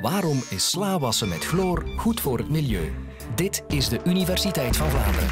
Waarom is sla wassen met chloor goed voor het milieu? Dit is de Universiteit van Vlaanderen.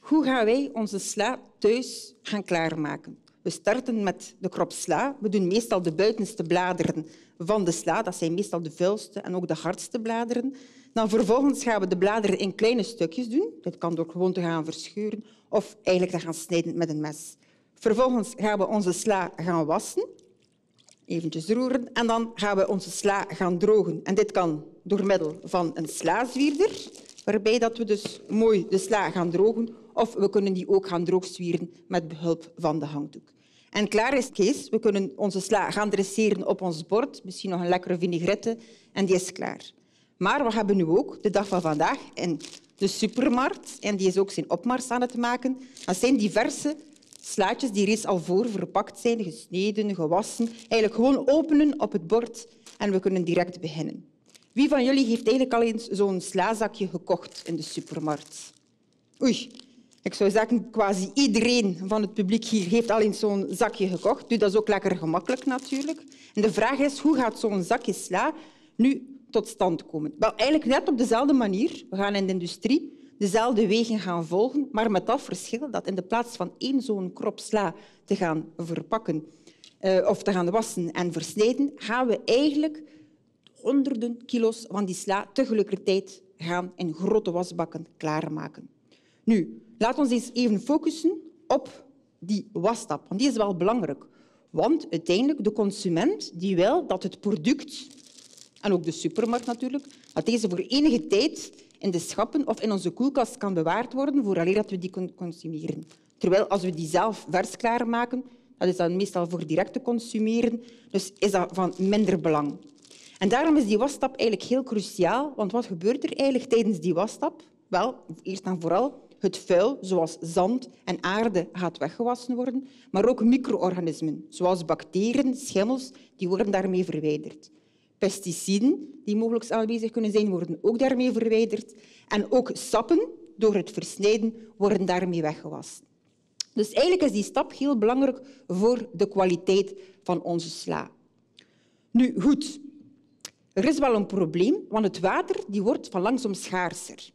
Hoe gaan wij onze sla thuis gaan klaarmaken? We starten met de krop sla. We doen meestal de buitenste bladeren van de sla. Dat zijn meestal de vuilste en ook de hardste bladeren. Dan vervolgens gaan we de bladeren in kleine stukjes doen. Dat kan door gewoon te gaan verscheuren of eigenlijk te gaan snijden met een mes. Vervolgens gaan we onze sla gaan wassen. Eventjes roeren. En dan gaan we onze sla gaan drogen. En dit kan door middel van een slazwierder, waarbij dat we dus mooi de sla gaan drogen. Of we kunnen die ook gaan droogzwieren met behulp van de hangdoek. En klaar is Kees. We kunnen onze sla gaan dresseren op ons bord. Misschien nog een lekkere vinaigrette. En die is klaar. Maar we hebben nu ook, de dag van vandaag, in de supermarkt, en die is ook zijn opmars aan het maken, dat zijn diverse slaatjes die reeds al voorverpakt zijn, gesneden, gewassen. Eigenlijk gewoon openen op het bord en we kunnen direct beginnen. Wie van jullie heeft eigenlijk al eens zo'n slazakje gekocht in de supermarkt? Oei, ik zou zeggen, quasi iedereen van het publiek hier heeft al eens zo'n zakje gekocht. Dus dat is ook lekker gemakkelijk natuurlijk. En de vraag is, hoe gaat zo'n zakje sla nu tot stand komen? Wel, eigenlijk net op dezelfde manier. We gaan in de industrie dezelfde wegen gaan volgen, maar met dat verschil dat in de plaats van één zo'n krop sla te gaan verpakken of te gaan wassen en versnijden, gaan we eigenlijk honderden kilo's van die sla tegelijkertijd gaan in grote wasbakken klaarmaken. Nu, laten we eens even focussen op die wasstap, want die is wel belangrijk. Want uiteindelijk de consument die wil dat het product en ook de supermarkt natuurlijk, dat deze voor enige tijd in de schappen of in onze koelkast kan bewaard worden vooraleer we die kunnen consumeren. Terwijl als we die zelf vers klaarmaken, dat is dan meestal voor direct te consumeren, dus is dat van minder belang. En daarom is die wasstap eigenlijk heel cruciaal, want wat gebeurt er eigenlijk tijdens die wasstap? Wel, eerst en vooral het vuil, zoals zand en aarde, gaat weggewassen worden, maar ook micro-organismen, zoals bacteriën, schimmels, die worden daarmee verwijderd. Pesticiden, die mogelijk aanwezig kunnen zijn, worden ook daarmee verwijderd. En ook sappen, door het versnijden, worden daarmee weggewassen. Dus eigenlijk is die stap heel belangrijk voor de kwaliteit van onze sla. Nu, goed. Er is wel een probleem, want het water die wordt van langzaam schaarser.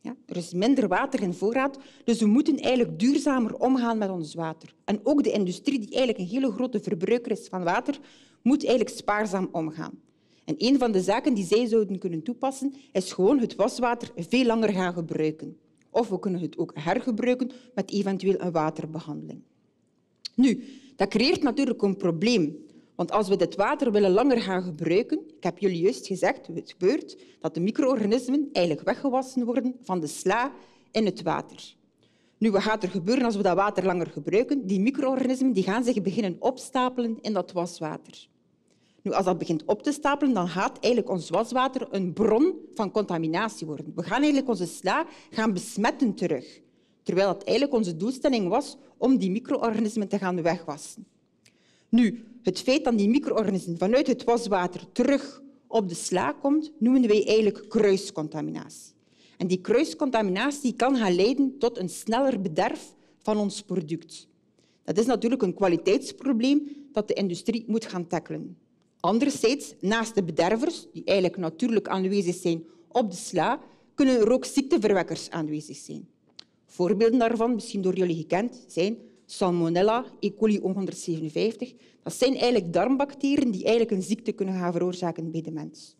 Ja, er is minder water in voorraad, dus we moeten eigenlijk duurzamer omgaan met ons water. En ook de industrie, die eigenlijk een hele grote verbruiker is van water, moet eigenlijk spaarzaam omgaan. En een van de zaken die zij zouden kunnen toepassen, is gewoon het waswater veel langer gaan gebruiken. Of we kunnen het ook hergebruiken met eventueel een waterbehandeling. Nu, dat creëert natuurlijk een probleem. Want als we dit water willen langer gaan gebruiken, ik heb jullie juist gezegd, het gebeurt dat de micro-organismen eigenlijk weggewassen worden van de sla in het water. Nu, wat gaat er gebeuren als we dat water langer gebruiken? Die micro-organismen die gaan zich beginnen opstapelen in dat waswater. Nu, als dat begint op te stapelen, dan gaat eigenlijk ons waswater een bron van contaminatie worden. We gaan eigenlijk onze sla gaan besmetten terug, terwijl dat eigenlijk onze doelstelling was om die micro-organismen te gaan wegwassen. Nu, het feit dat die micro-organismen vanuit het waswater terug op de sla komt, noemen wij eigenlijk kruiscontaminatie. En die kruiscontaminatie kan gaan leiden tot een sneller bederf van ons product. Dat is natuurlijk een kwaliteitsprobleem dat de industrie moet gaan tackelen. Anderzijds, naast de bedervers, die eigenlijk natuurlijk aanwezig zijn op de sla, kunnen er ook ziekteverwekkers aanwezig zijn. Voorbeelden daarvan, misschien door jullie gekend, zijn Salmonella, E. coli 157. Dat zijn eigenlijk darmbacteriën die eigenlijk een ziekte kunnen gaan veroorzaken bij de mens.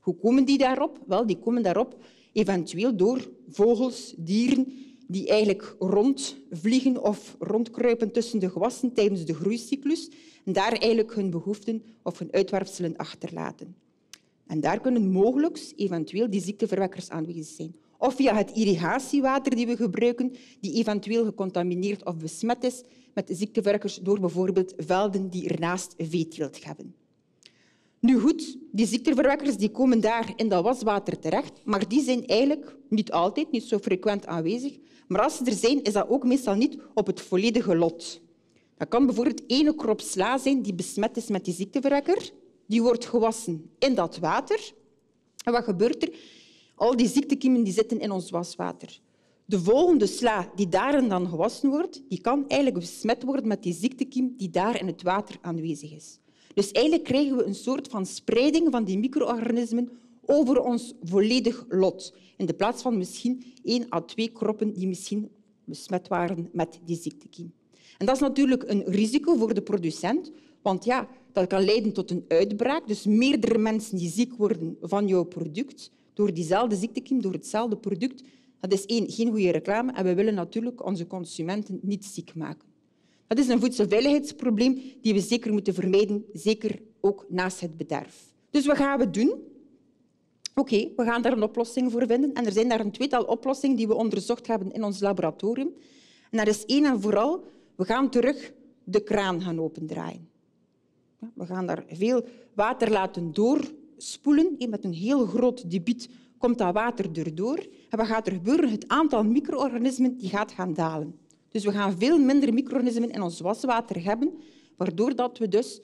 Hoe komen die daarop? Wel, die komen daarop eventueel door vogels, dieren die eigenlijk rondvliegen of rondkruipen tussen de gewassen tijdens de groeicyclus en daar eigenlijk hun behoeften of hun uitwerpselen achterlaten. En daar kunnen mogelijk eventueel die ziekteverwekkers aanwezig zijn. Of via het irrigatiewater die we gebruiken, die eventueel gecontamineerd of besmet is met ziekteverwekkers door bijvoorbeeld velden die ernaast veeteelt hebben. Nu goed, die ziekteverwekkers die komen daar in dat waswater terecht, maar die zijn eigenlijk niet altijd, niet zo frequent aanwezig. Maar als ze er zijn, is dat ook meestal niet op het volledige lot. Dat kan bijvoorbeeld één krop sla zijn die besmet is met die ziekteverwekker. Die wordt gewassen in dat water. En wat gebeurt er? Al die ziektekiemen die zitten in ons waswater. De volgende sla die daarin dan gewassen wordt, die kan eigenlijk besmet worden met die ziektekiem die daar in het water aanwezig is. Dus eigenlijk krijgen we een soort van spreiding van die micro-organismen over ons volledig lot, in de plaats van misschien 1 à 2 kroppen die misschien besmet waren met die ziektekiem. En dat is natuurlijk een risico voor de producent, want ja, dat kan leiden tot een uitbraak. Dus meerdere mensen die ziek worden van jouw product, door diezelfde ziektekiem, door hetzelfde product. Dat is één, geen goede reclame en we willen natuurlijk onze consumenten niet ziek maken. Dat is een voedselveiligheidsprobleem die we zeker moeten vermijden, zeker ook naast het bederf. Dus wat gaan we doen? Oké, we gaan daar een oplossing voor vinden. En er zijn daar een tweetal oplossingen die we onderzocht hebben in ons laboratorium. En dat is één en vooral, we gaan terug de kraan gaan opendraaien. We gaan daar veel water laten doorspoelen. Met een heel groot debiet komt dat water erdoor. En wat gaat er gebeuren? Het aantal micro-organismen gaat gaan dalen. Dus we gaan veel minder micro-organismen in ons waswater hebben, waardoor dat we dus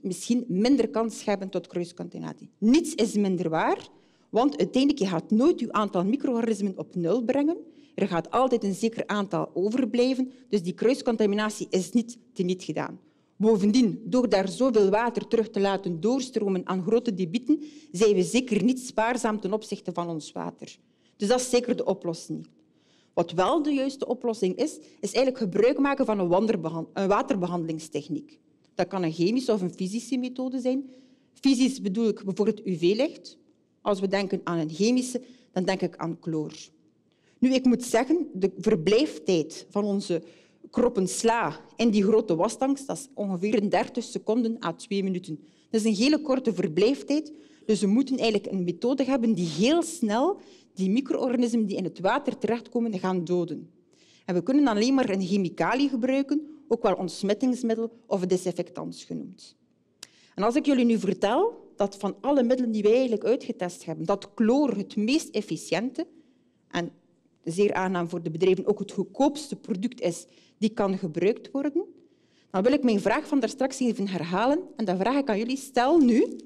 misschien minder kans hebben tot kruiscontaminatie. Niets is minder waar, want uiteindelijk gaat je nooit je aantal micro-organismen op nul brengen. Er gaat altijd een zeker aantal overblijven, dus die kruiscontaminatie is niet teniet gedaan. Bovendien, door daar zoveel water terug te laten doorstromen aan grote debieten, zijn we zeker niet spaarzaam ten opzichte van ons water. Dus dat is zeker de oplossing. Wat wel de juiste oplossing is, is eigenlijk gebruik maken van een waterbehandelingstechniek. Dat kan een chemische of een fysische methode zijn. Fysisch bedoel ik bijvoorbeeld UV-licht. Als we denken aan een chemische, dan denk ik aan chloor. Nu, ik moet zeggen, de verblijftijd van onze kroppen sla in die grote wastanks, dat is ongeveer 30 seconden à 2 minuten. Dat is een hele korte verblijftijd. Dus we moeten eigenlijk een methode hebben die heel snel die micro-organismen die in het water terechtkomen gaan doden. En we kunnen alleen maar een chemicalie gebruiken, ook wel ontsmettingsmiddel of desinfectants genoemd. En als ik jullie nu vertel dat van alle middelen die wij eigenlijk uitgetest hebben, dat chloor het meest efficiënte en zeer aangenaam voor de bedrijven ook het goedkoopste product is die kan gebruikt worden, dan wil ik mijn vraag van daarstraks even herhalen. En dan vraag ik aan jullie, stel nu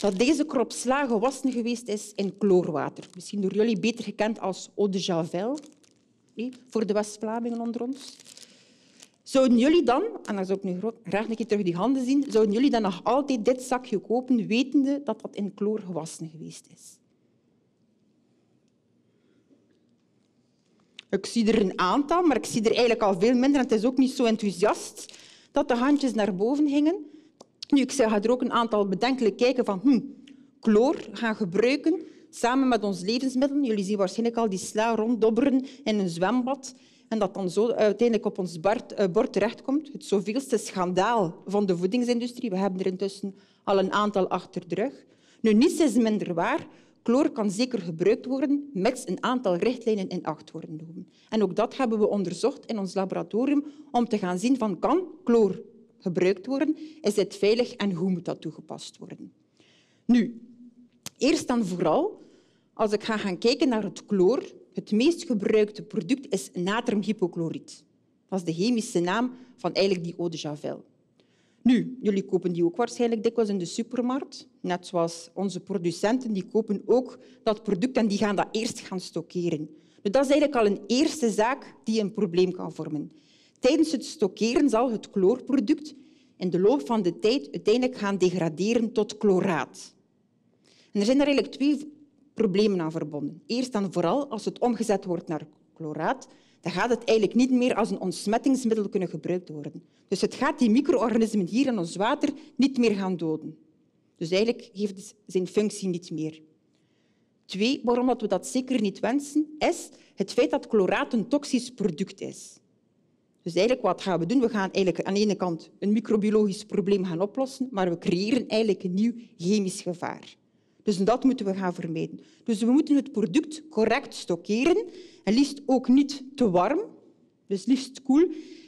dat deze krop sla gewassen geweest is in chloorwater. Misschien door jullie beter gekend als Eau de Javel, voor de West-Vlamingen onder ons. Zouden jullie dan, en dan zou ik nu graag een keer terug die handen zien, zouden jullie dan nog altijd dit zakje kopen, wetende dat dat in chloor gewassen geweest is? Ik zie er een aantal, maar ik zie er eigenlijk al veel minder. En het is ook niet zo enthousiast dat de handjes naar boven gingen. Nu, ik ga er ook een aantal bedenkelijk kijken van chloor gaan gebruiken samen met ons levensmiddelen. Jullie zien waarschijnlijk al die sla ronddobberen in een zwembad en dat dan zo uiteindelijk op ons bord terechtkomt. Het zoveelste schandaal van de voedingsindustrie. We hebben er intussen al een aantal achter de rug. Nu, niets is minder waar. Chloor kan zeker gebruikt worden, mits een aantal richtlijnen in acht worden genomen. En ook dat hebben we onderzocht in ons laboratorium om te gaan zien van kan chloor gebruikt worden, is dit veilig en hoe moet dat toegepast worden. Nu, eerst en vooral, als ik ga gaan kijken naar het chloor, het meest gebruikte product is natriumhypochloriet. Dat is de chemische naam van eigenlijk die Eau de Javel. Nu, jullie kopen die ook waarschijnlijk dikwijls in de supermarkt. Net zoals onze producenten, die kopen ook dat product en die gaan dat eerst gaan stockeren. Dus dat is eigenlijk al een eerste zaak die een probleem kan vormen. Tijdens het stockeren zal het chloorproduct in de loop van de tijd uiteindelijk gaan degraderen tot chloraat. En er zijn daar eigenlijk 2 problemen aan verbonden. Eerst en vooral, als het omgezet wordt naar chloraat, dan gaat het eigenlijk niet meer als een ontsmettingsmiddel kunnen gebruikt worden. Dus het gaat die micro-organismen hier in ons water niet meer gaan doden. Dus eigenlijk heeft het zijn functie niet meer. 2, waarom we dat zeker niet wensen, is het feit dat chloraat een toxisch product is. Dus eigenlijk, wat gaan we doen? We gaan eigenlijk aan de ene kant een microbiologisch probleem gaan oplossen, maar we creëren eigenlijk een nieuw chemisch gevaar. Dus dat moeten we gaan vermijden. Dus we moeten het product correct stockeren en liefst ook niet te warm, dus liefst koel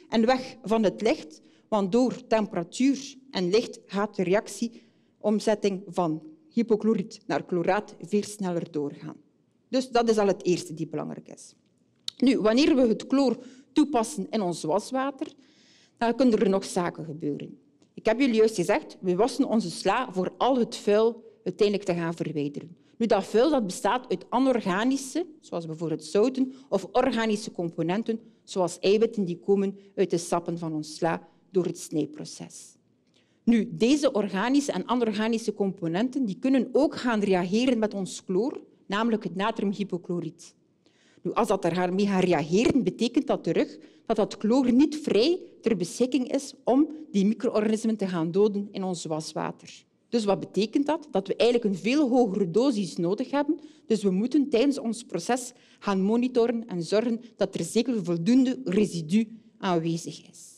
en weg van het licht, want door temperatuur en licht gaat de reactieomzetting van hypochloriet naar chloraat veel sneller doorgaan. Dus dat is al het eerste die belangrijk is. Nu, wanneer we het chloor toepassen in ons waswater, dan kunnen er nog zaken gebeuren. Ik heb jullie juist gezegd, we wassen onze sla voor al het vuil uiteindelijk te gaan verwijderen. Nu, dat vuil dat bestaat uit anorganische, zoals bijvoorbeeld zouten, of organische componenten, zoals eiwitten die komen uit de sappen van ons sla door het snijproces. Nu, deze organische en anorganische componenten die kunnen ook gaan reageren met ons chloor, namelijk het natriumhypochloriet. Nu, als dat daarmee gaat reageren, betekent dat terug dat chloor niet vrij ter beschikking is om die micro-organismen te gaan doden in ons waswater. Dus wat betekent dat? Dat we eigenlijk een veel hogere dosis nodig hebben. Dus we moeten tijdens ons proces gaan monitoren en zorgen dat er zeker voldoende residu aanwezig is.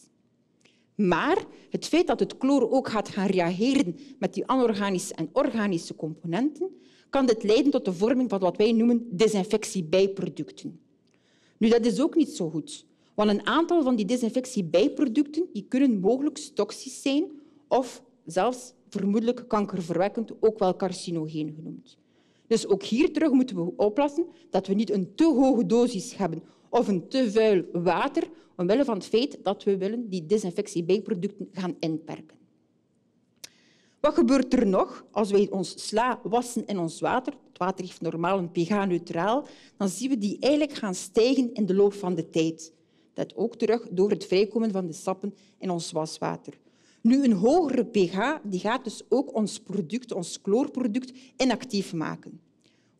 Maar het feit dat het chloor ook gaat gaan reageren met die anorganische en organische componenten, kan dit leiden tot de vorming van wat wij noemen desinfectiebijproducten. Nu, dat is ook niet zo goed, want een aantal van die desinfectiebijproducten die kunnen mogelijk toxisch zijn of zelfs vermoedelijk kankerverwekkend, ook wel carcinogeen genoemd. Dus ook hier terug moeten we oppassen dat we niet een te hoge dosis hebben of een te vuil water, omwille van het feit dat we willen die desinfectiebijproducten gaan inperken. Wat gebeurt er nog als wij ons sla wassen in ons water? Het water heeft normaal een pH-neutraal. Dan zien we die eigenlijk gaan stijgen in de loop van de tijd. Dat ook terug door het vrijkomen van de sappen in ons waswater. Nu, een hogere pH die gaat dus ook ons product, ons chloorproduct, inactief maken.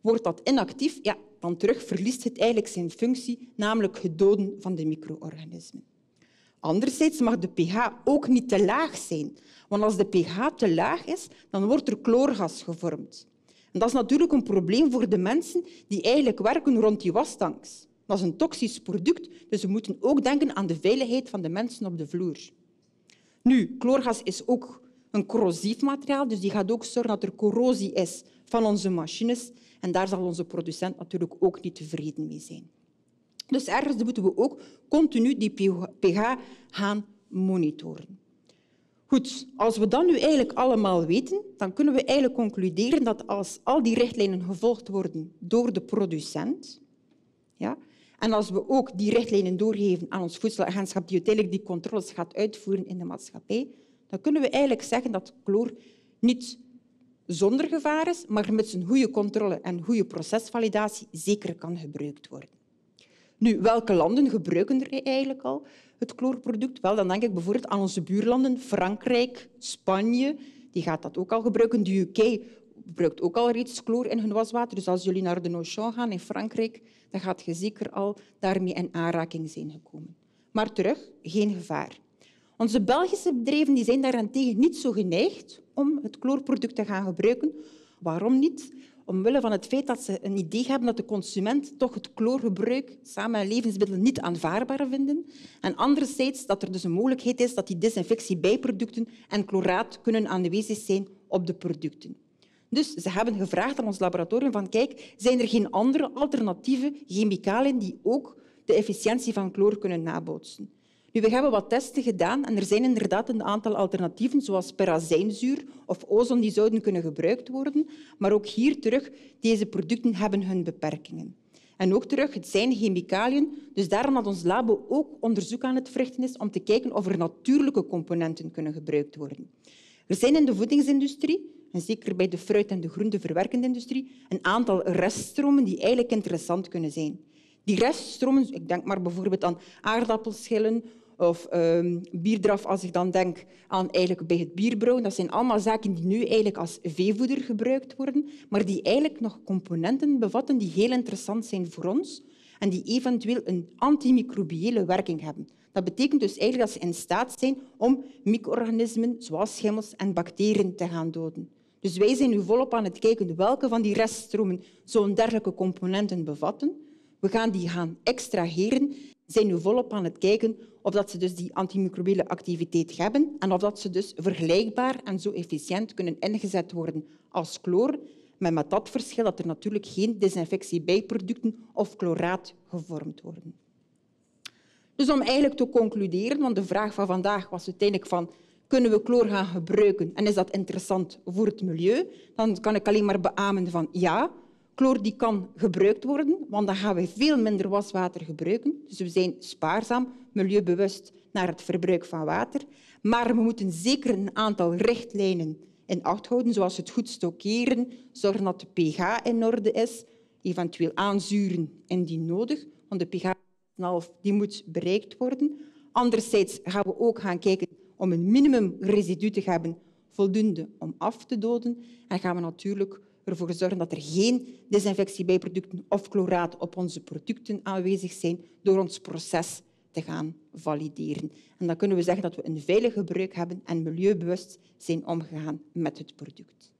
Wordt dat inactief, ja, dan terug verliest het eigenlijk zijn functie, namelijk het doden van de micro-organismen. Anderzijds mag de pH ook niet te laag zijn, want als de pH te laag is, dan wordt er chloorgas gevormd. En dat is natuurlijk een probleem voor de mensen die eigenlijk werken rond die wastanks. Dat is een toxisch product, dus we moeten ook denken aan de veiligheid van de mensen op de vloer. Nu, chloorgas is ook een corrosief materiaal, dus die gaat ook zorgen dat er corrosie is van onze machines. En daar zal onze producent natuurlijk ook niet tevreden mee zijn. Dus ergens moeten we ook continu die pH gaan monitoren. Goed, als we dat nu eigenlijk allemaal weten, dan kunnen we eigenlijk concluderen dat als al die richtlijnen gevolgd worden door de producent, ja, en als we ook die richtlijnen doorgeven aan ons voedselagentschap, die uiteindelijk die controles gaat uitvoeren in de maatschappij, dan kunnen we eigenlijk zeggen dat chloor niet zonder gevaar is, maar met zijn goede controle en goede procesvalidatie zeker kan gebruikt worden. Nu, welke landen gebruiken er eigenlijk al het chloorproduct? Wel, dan denk ik bijvoorbeeld aan onze buurlanden Frankrijk, Spanje. Die gaat dat ook al gebruiken. De UK gebruikt ook al reeds chloor in hun waswater. Dus als jullie naar de Auchan gaan in Frankrijk, dan gaat je zeker al daarmee in aanraking zijn gekomen. Maar terug, geen gevaar. Onze Belgische bedrijven die zijn daarentegen niet zo geneigd om het chloorproduct te gaan gebruiken. Waarom niet? Omwille van het feit dat ze een idee hebben dat de consument toch het chloorgebruik samen met levensmiddelen niet aanvaardbaar vinden. En anderzijds dat er dus een mogelijkheid is dat die desinfectiebijproducten en chloraat kunnen aanwezig zijn op de producten. Dus ze hebben gevraagd aan ons laboratorium van kijk, zijn er geen andere alternatieve chemicaliën die ook de efficiëntie van chloor kunnen nabootsen? Nu, we hebben wat testen gedaan en er zijn inderdaad een aantal alternatieven, zoals perazijnzuur of ozon, die zouden kunnen gebruikt worden. Maar ook hier terug, deze producten hebben hun beperkingen. En ook terug, het zijn chemicaliën, dus daarom dat ons labo ook onderzoek aan het verrichten is om te kijken of er natuurlijke componenten kunnen gebruikt worden. Er zijn in de voedingsindustrie, en zeker bij de fruit- en de groenteverwerkende industrie, een aantal reststromen die eigenlijk interessant kunnen zijn. Die reststromen, ik denk maar bijvoorbeeld aan aardappelschillen of bierdraf, als ik dan denk aan eigenlijk bij het bierbrouwen. Dat zijn allemaal zaken die nu eigenlijk als veevoeder gebruikt worden, maar die eigenlijk nog componenten bevatten die heel interessant zijn voor ons en die eventueel een antimicrobiële werking hebben. Dat betekent dus eigenlijk dat ze in staat zijn om micro-organismen zoals schimmels en bacteriën te gaan doden. Dus wij zijn nu volop aan het kijken welke van die reststromen zo'n dergelijke componenten bevatten. We gaan die gaan extraheren. We zijn nu volop aan het kijken of dat ze dus die antimicrobiële activiteit hebben en of dat ze dus vergelijkbaar en zo efficiënt kunnen ingezet worden als chloor, maar met dat verschil dat er natuurlijk geen desinfectiebijproducten of chloraat gevormd worden. Dus om eigenlijk te concluderen, want de vraag van vandaag was uiteindelijk van kunnen we chloor gaan gebruiken en is dat interessant voor het milieu? Dan kan ik alleen maar beamen van ja. Chloor die kan gebruikt worden, want dan gaan we veel minder waswater gebruiken. Dus we zijn spaarzaam, milieubewust naar het verbruik van water. Maar we moeten zeker een aantal richtlijnen in acht houden, zoals het goed stockeren, zorgen dat de pH in orde is, eventueel aanzuren indien nodig, want de pH 1,5 moet bereikt worden. Anderzijds gaan we ook gaan kijken om een minimumresidu te hebben, voldoende om af te doden. En gaan we natuurlijk ervoor zorgen dat er geen desinfectiebijproducten of chloraat op onze producten aanwezig zijn door ons proces te gaan valideren. En dan kunnen we zeggen dat we een veilig gebruik hebben en milieubewust zijn omgegaan met het product.